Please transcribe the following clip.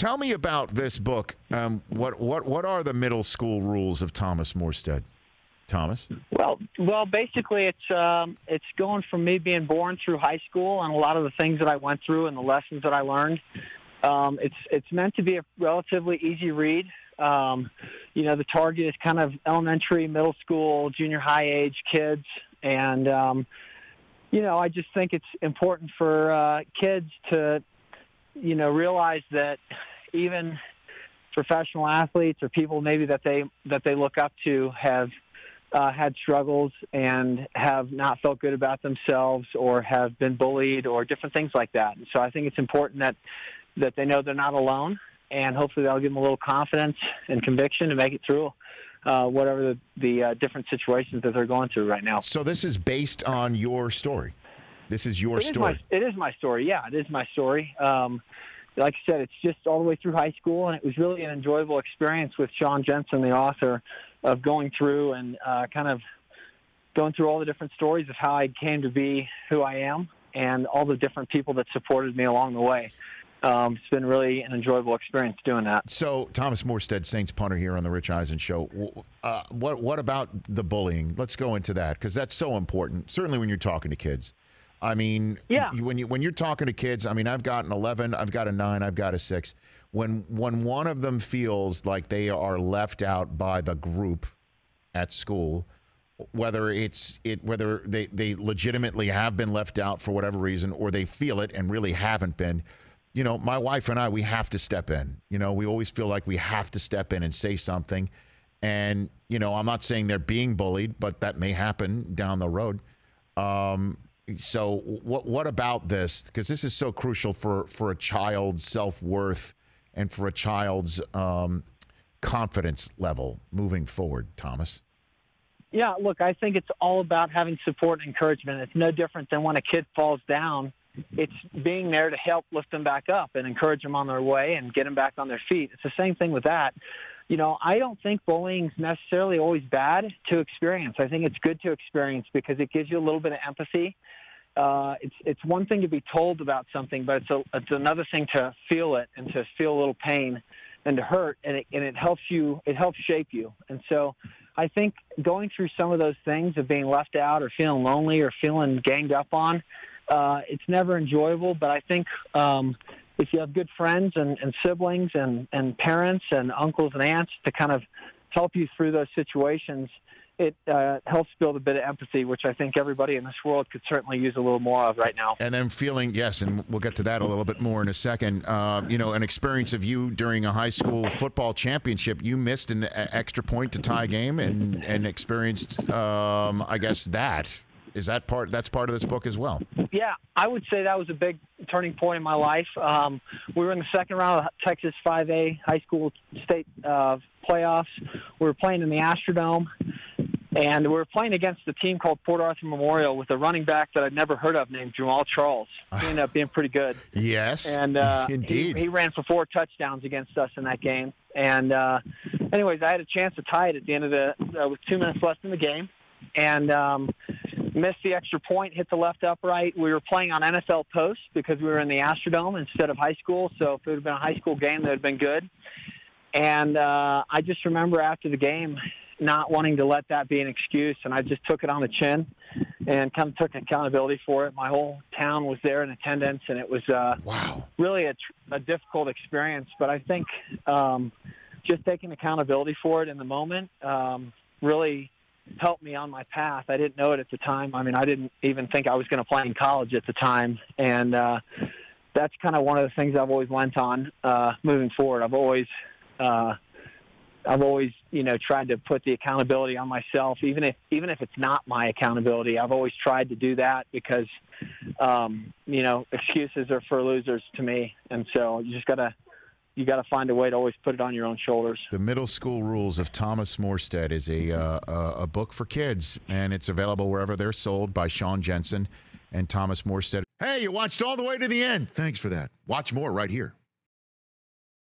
Tell me about this book. What are the middle school rules of Thomas Morstead? Thomas? Well, basically it's going from me being born through high school and a lot of the things that I went through and the lessons that I learned. It's meant to be a relatively easy read. You know, the target is kind of elementary, middle school, junior high age kids. And, you know, I just think it's important for kids to, you know, realize that even professional athletes or people maybe that they look up to have had struggles and have not felt good about themselves or have been bullied or different things like that. And so I think it's important that they know they're not alone, and hopefully that'll give them a little confidence and conviction to make it through whatever the different situations that they're going through right now. So this is based on your story. This is your story. It is my story. Yeah, it is my story. Like I said, it's just all the way through high school, and it was really an enjoyable experience with Sean Jensen, the author, of going through and kind of going through all the different stories of how I came to be who I am and all the different people that supported me along the way. It's been really an enjoyable experience doing that. So, Thomas Morstead, Saints punter here on the Rich Eisen Show. What about the bullying? Let's go into that, because that's so important, certainly when you're talking to kids. I mean, yeah. When you're talking to kids, I mean, I've got an 11, I've got a 9, I've got a 6. When one of them feels like they are left out by the group at school, whether they legitimately have been left out for whatever reason, or they feel it and really haven't been, you know, my wife and I, we have to step in. You know, we always feel like we have to step in and say something. And, you know, I'm not saying they're being bullied, but that may happen down the road. So what about this? Because this is so crucial for a child's self-worth and for a child's confidence level moving forward, Thomas. Yeah, look, I think it's all about having support and encouragement. It's no different than when a kid falls down. It's being there to help lift them back up and encourage them on their way and get them back on their feet. It's the same thing with that. You know, I don't think bullying's necessarily always bad to experience. I think it's good to experience because it gives you a little bit of empathy. It's one thing to be told about something, but it's another thing to feel it and to feel a little pain and to hurt, and it helps you. It helps shape you. And so, I think going through some of those things of being left out or feeling lonely or feeling ganged up on, it's never enjoyable. But I think if you have good friends and siblings and parents and uncles and aunts to kind of help you through those situations, it helps build a bit of empathy, which I think everybody in this world could certainly use a little more of right now. And then feeling, yes, and we'll get to that a little bit more in a second, you know, an experience of you during a high school football championship. You missed an extra point to tie a game and experienced, I guess, that. Is that part? That's part of this book as well. Yeah, I would say that was a big turning point in my life. We were in the second round of Texas 5A high school state playoffs. We were playing in the Astrodome, and we were playing against a team called Port Arthur Memorial with a running back that I'd never heard of named Jamal Charles. He ended up being pretty good. Yes, and indeed, he ran for 4 touchdowns against us in that game. And anyways, I had a chance to tie it at the end of the with 2 minutes left in the game, and missed the extra point, hit the left upright. We were playing on NFL posts because we were in the Astrodome instead of high school, so if it would have been a high school game, that would have been good. And I just remember after the game not wanting to let that be an excuse, and I just took it on the chin and kind of took accountability for it. My whole town was there in attendance, and it was really a difficult experience. But I think just taking accountability for it in the moment really helped me on my path. I didn't know it at the time. I mean, I didn't even think I was going to play in college at the time. And that's kind of one of the things I've always lent on moving forward. I've always, you know, tried to put the accountability on myself, even if it's not my accountability. I've always tried to do that because, you know, excuses are for losers to me. And so you just got to find a way to always put it on your own shoulders. The Middle School Rules of Thomas Morstead is a book for kids, and it's available wherever they're sold by Sean Jensen and Thomas Morstead. Hey, you watched all the way to the end. Thanks for that. Watch more right here.